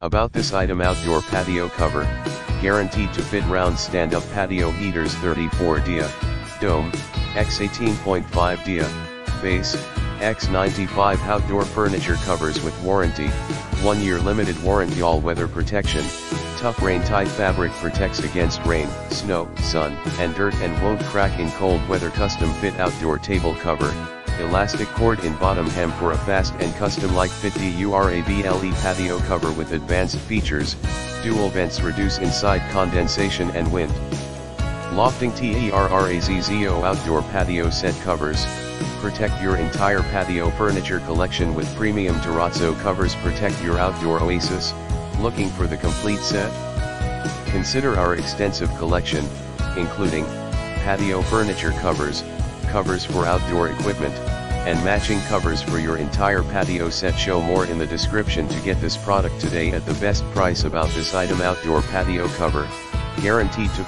About this item: outdoor patio cover, guaranteed to fit round stand-up patio heaters 34 dia, dome, x 18.5 dia, base, x 95. Outdoor furniture covers with warranty, 1-year limited warranty. All-weather protection, tough rain-tight fabric protects against rain, snow, sun, and dirt and won't crack in cold weather. Custom fit outdoor table cover, elastic cord in bottom hem for a fast and custom-like fit. Durable patio cover with advanced features, dual vents reduce inside condensation and wind. Lofting Terrazzo outdoor patio set covers, protect your entire patio furniture collection with premium Terrazzo covers. Protect your outdoor oasis. Looking for the complete set? Consider our extensive collection, including patio furniture covers, covers for outdoor equipment, and matching covers for your entire patio set. Show more in the description to get this product today at the best price. About this item: outdoor patio cover, guaranteed to